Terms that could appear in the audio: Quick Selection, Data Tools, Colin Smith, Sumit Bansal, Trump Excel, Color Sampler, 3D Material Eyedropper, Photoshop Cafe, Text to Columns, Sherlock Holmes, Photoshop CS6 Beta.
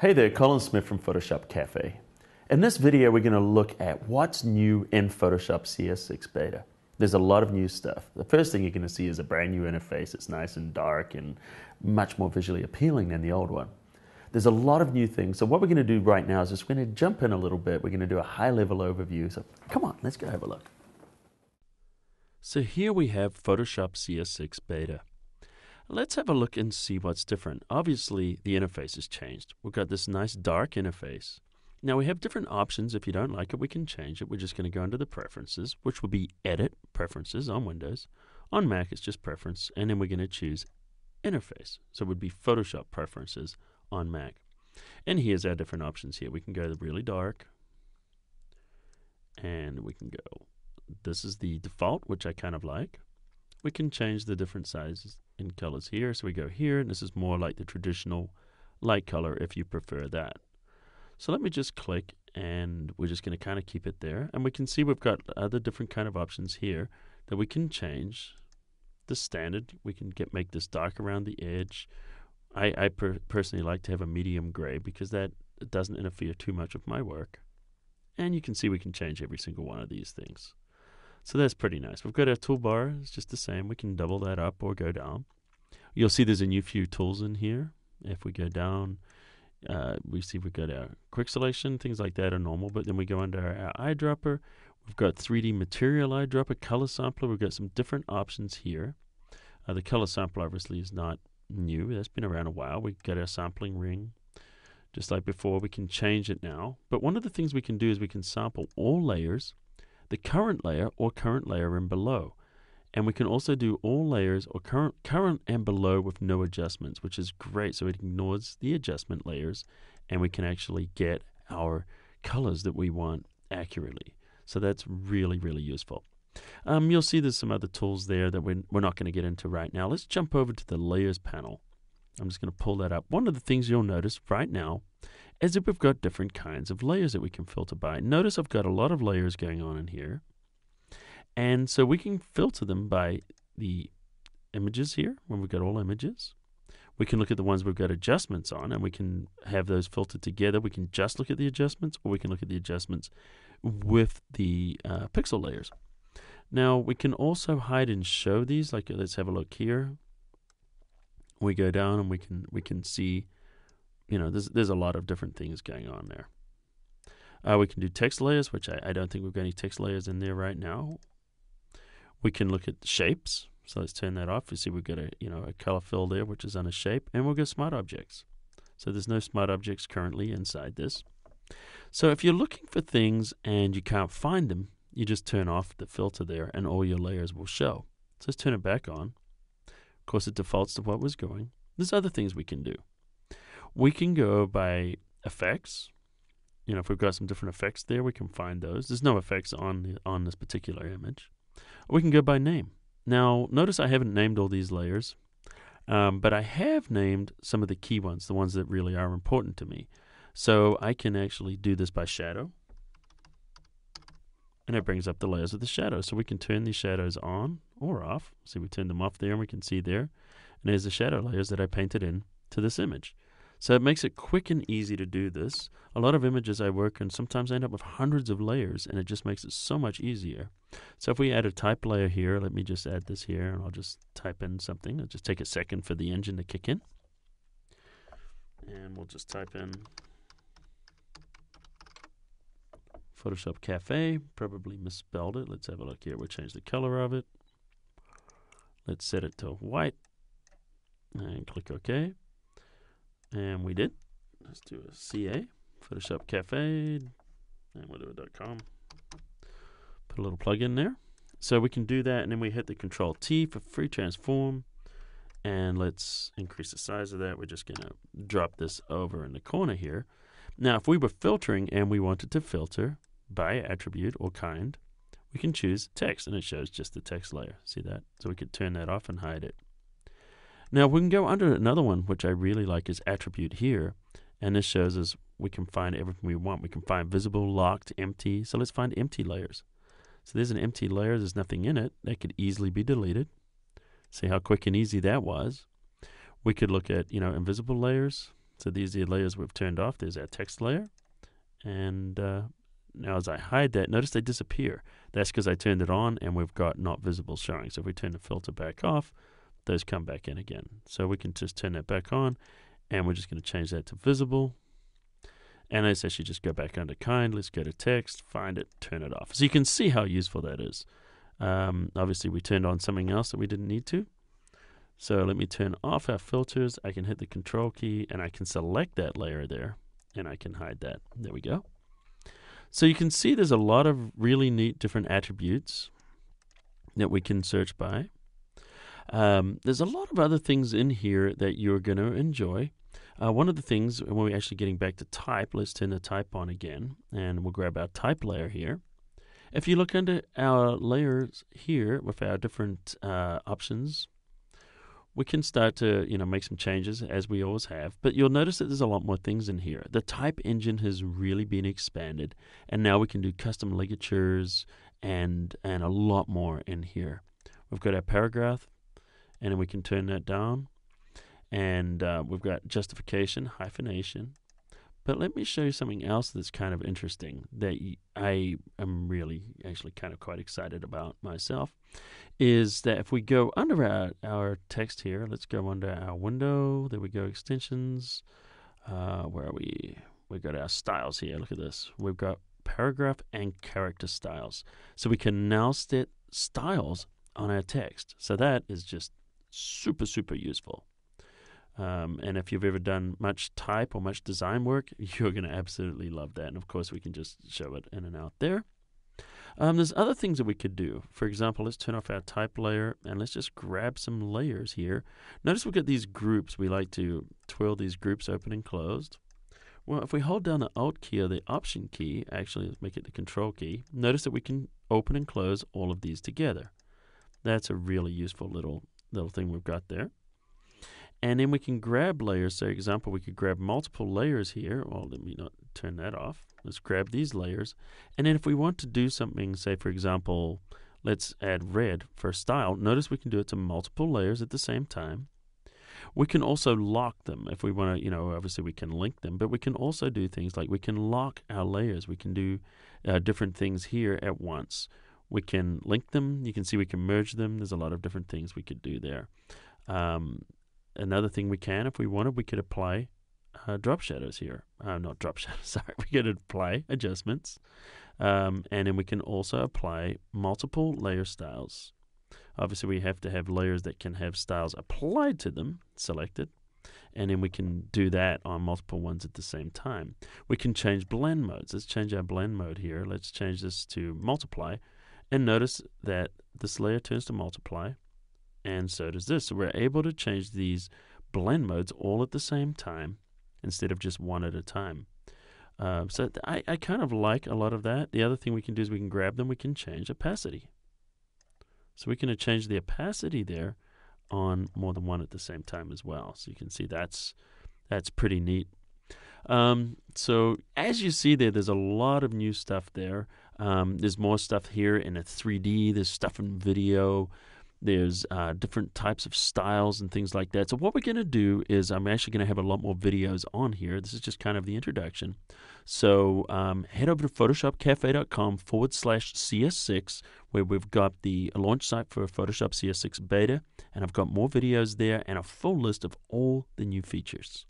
Hey there, Colin Smith from Photoshop Cafe. In this video, we're going to look at what's new in Photoshop CS6 Beta. There's a lot of new stuff. The first thing you're going to see is a brand new interface. It's nice and dark and much more visually appealing than the old one. There's a lot of new things. So what we're going to do right now is just going to jump in a little bit. We're going to do a high-level overview. So come on, let's go have a look. So here we have Photoshop CS6 Beta. Let's have a look and see what's different. Obviously, the interface has changed. We've got this nice dark interface. Now, we have different options. If you don't like it, we can change it. We're just going to go into the preferences, which will be Edit, Preferences on Windows. On Mac, it's just Preference, and then we're going to choose Interface. So it would be Photoshop Preferences on Mac. And here's our different options here. We can go really dark, and we can go, this is the default, which I kind of like. We can change the different sizes and colors here. So we go here, and this is more like the traditional light color if you prefer that. So let me just click, and we're just going to kind of keep it there. And we can see we've got other different kind of options here that we can change. The standard, we can make this dark around the edge. I personally like to have a medium gray because that doesn't interfere too much with my work. And you can see we can change every single one of these things. So that's pretty nice. We've got our toolbar. It's just the same. We can double that up or go down. You'll see there's a new few tools in here. If we go down, we see we've got our Quick Selection. Things like that are normal. But then we go under our Eyedropper. We've got 3D Material Eyedropper, Color Sampler. We've got some different options here. The Color Sampler obviously is not new. That's been around a while. We've got our sampling ring. Just like before, we can change it now. But one of the things we can do is we can sample all layers, the current layer or current layer and below. And we can also do all layers or current and below with no adjustments, which is great. So it ignores the adjustment layers, and we can actually get our colors that we want accurately. So that's really, really useful. You'll see there's some other tools there that we're not going to get into right now. Let's jump over to the Layers panel. I'm just going to pull that up. One of the things you'll notice right now is that we've got different kinds of layers that we can filter by. Notice I've got a lot of layers going on in here. And so we can filter them by the images here, when we've got all images. We can look at the ones we've got adjustments on, and we can have those filtered together. We can just look at the adjustments, or we can look at the adjustments with the pixel layers. Now, we can also hide and show these. Like, let's have a look here. We go down, and we can see, you know, there's a lot of different things going on there. We can do text layers, which I don't think we've got any text layers in there right now. We can look at shapes, so let's turn that off. You see we've got a color fill there, which is on a shape, and we'll go smart objects. So there's no smart objects currently inside this. So if you're looking for things and you can't find them, you just turn off the filter there, and all your layers will show. So let's turn it back on. Of course, it defaults to what was going. There's other things we can do. We can go by effects. You know, if we've got some different effects there, we can find those. There's no effects on this particular image. Or we can go by name. Now, notice I haven't named all these layers, but I have named some of the key ones, the ones that really are important to me. So I can actually do this by shadow, and it brings up the layers with the shadow. So we can turn these shadows on or off. See, we turned them off there, and we can see there. And there's the shadow layers that I painted in to this image. So it makes it quick and easy to do this. A lot of images I work in sometimes I end up with hundreds of layers, and it just makes it so much easier. So if we add a type layer here, let me just add this here, and I'll just type in something. It'll just take a second for the engine to kick in. And we'll just type in Photoshop Cafe, probably misspelled it. Let's have a look here. We'll change the color of it. Let's set it to white and click OK. And we did. Let's do a CA, Photoshop Cafe, and we'll do a .com. Put a little plug in there. So we can do that, and then we hit the Control T for free transform. And let's increase the size of that. We're just going to drop this over in the corner here. Now, if we were filtering and we wanted to filter by attribute or kind, we can choose text, and it shows just the text layer. See that? So we could turn that off and hide it. Now, we can go under another one, which I really like, is attribute here. And this shows us we can find everything we want. We can find visible, locked, empty. So let's find empty layers. So there's an empty layer. There's nothing in it. That could easily be deleted. See how quick and easy that was. We could look at, invisible layers. So these are the layers we've turned off. There's our text layer. And now as I hide that, notice they disappear. That's because I turned it on and we've got not visible showing. So if we turn the filter back off, those come back in again. So we can just turn that back on, and we're just going to change that to visible. And let's actually just go back under kind. Let's go to text, find it, turn it off. So you can see how useful that is. Obviously, we turned on something else that we didn't need to. So let me turn off our filters. I can hit the control key, and I can select that layer there, and I can hide that. There we go. So you can see there's a lot of really neat different attributes that we can search by. There's a lot of other things in here that you're going to enjoy. One of the things, when we're actually getting back to type, let's turn the type on again, and we'll grab our type layer here. If you look under our layers here with our different options, we can start to make some changes as we always have, but you'll notice that there's a lot more things in here. The type engine has really been expanded, and now we can do custom ligatures and a lot more in here. We've got our paragraph, and then we can turn that down, and we've got justification, hyphenation. But let me show you something else that's kind of interesting that I am really actually kind of quite excited about myself, is that if we go under our text here, let's go under our window. There we go, extensions. Where are we? We've got our styles here. Look at this. We've got paragraph and character styles. So we can now set styles on our text. So that is just super, super useful. And if you've ever done much type or much design work, you're going to absolutely love that. And of course, we can just show it in and out there. There's other things that we could do. For example, let's turn off our type layer, and let's just grab some layers here. Notice we've got these groups. We like to twirl these groups open and closed. Well, if we hold down the Alt key or the Option key, actually, let's make it the Control key, notice that we can open and close all of these together. That's a really useful little thing we've got there. And then we can grab layers. So, for example, we could grab multiple layers here. Well, let me not turn that off. Let's grab these layers. And then if we want to do something, say, for example, let's add red for style. Notice we can do it to multiple layers at the same time. We can also lock them if we want to, obviously we can link them, but we can also do things like we can lock our layers. We can do different things here at once. We can link them. You can see we can merge them. There's a lot of different things we could do there. Another thing we can, if we wanted, we could apply drop shadows here. Not drop shadows, sorry. We could apply adjustments. And then we can also apply multiple layer styles. Obviously, we have to have layers that can have styles applied to them, selected. And then we can do that on multiple ones at the same time. We can change blend modes. Let's change our blend mode here. Let's change this to multiply. And notice that this layer turns to multiply. And so does this. So we're able to change these blend modes all at the same time instead of just one at a time. So I kind of like a lot of that. The other thing we can do is we can grab them. We can change opacity. So we can change the opacity there on more than one at the same time as well. So you can see that's pretty neat. So as you see there, there's a lot of new stuff there. There's more stuff here in a 3D. There's stuff in video. There's different types of styles and things like that. So what we're going to do is I'm actually going to have a lot more videos on here. This is just kind of the introduction. So head over to photoshopcafe.com/CS6, where we've got the launch site for Photoshop CS6 Beta. And I've got more videos there and a full list of all the new features.